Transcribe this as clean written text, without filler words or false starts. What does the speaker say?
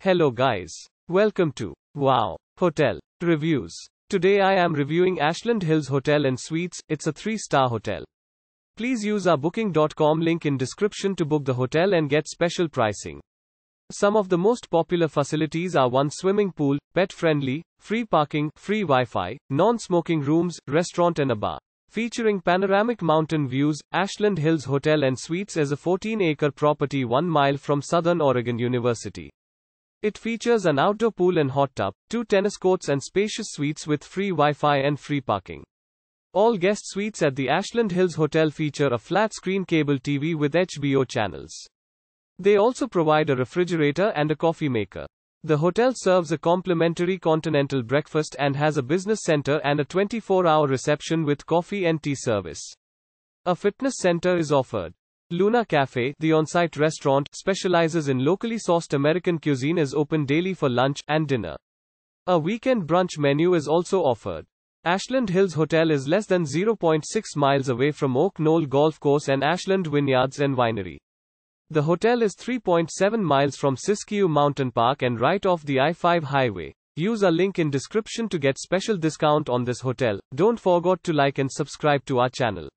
Hello guys. Welcome to Wow Hotel Reviews. Today I am reviewing Ashland Hills Hotel and Suites. It's a 3-star hotel. Please use our booking.com link in description to book the hotel and get special pricing. Some of the most popular facilities are one swimming pool, pet friendly, free parking, free Wi-Fi, non-smoking rooms, restaurant and a bar. Featuring panoramic mountain views, Ashland Hills Hotel and Suites is a 14-acre property 1 mile from Southern Oregon University. It features an outdoor pool and hot tub, 2 tennis courts and spacious suites with free Wi-Fi and free parking. All guest suites at the Ashland Hills Hotel feature a flat-screen cable TV with HBO channels. They also provide a refrigerator and a coffee maker. The hotel serves a complimentary continental breakfast and has a business center and a 24-hour reception with coffee and tea service. A fitness center is offered. Luna Cafe, the on-site restaurant, specializes in locally sourced American cuisine, is open daily for lunch and dinner. A weekend brunch menu is also offered. Ashland Hills Hotel is less than 0.6 miles away from Oak Knoll Golf Course and Ashland Vineyards and Winery. The hotel is 3.7 miles from Siskiyou Mountain Park and right off the I-5 highway. Use our link in description to get special discount on this hotel. Don't forget to like and subscribe to our channel.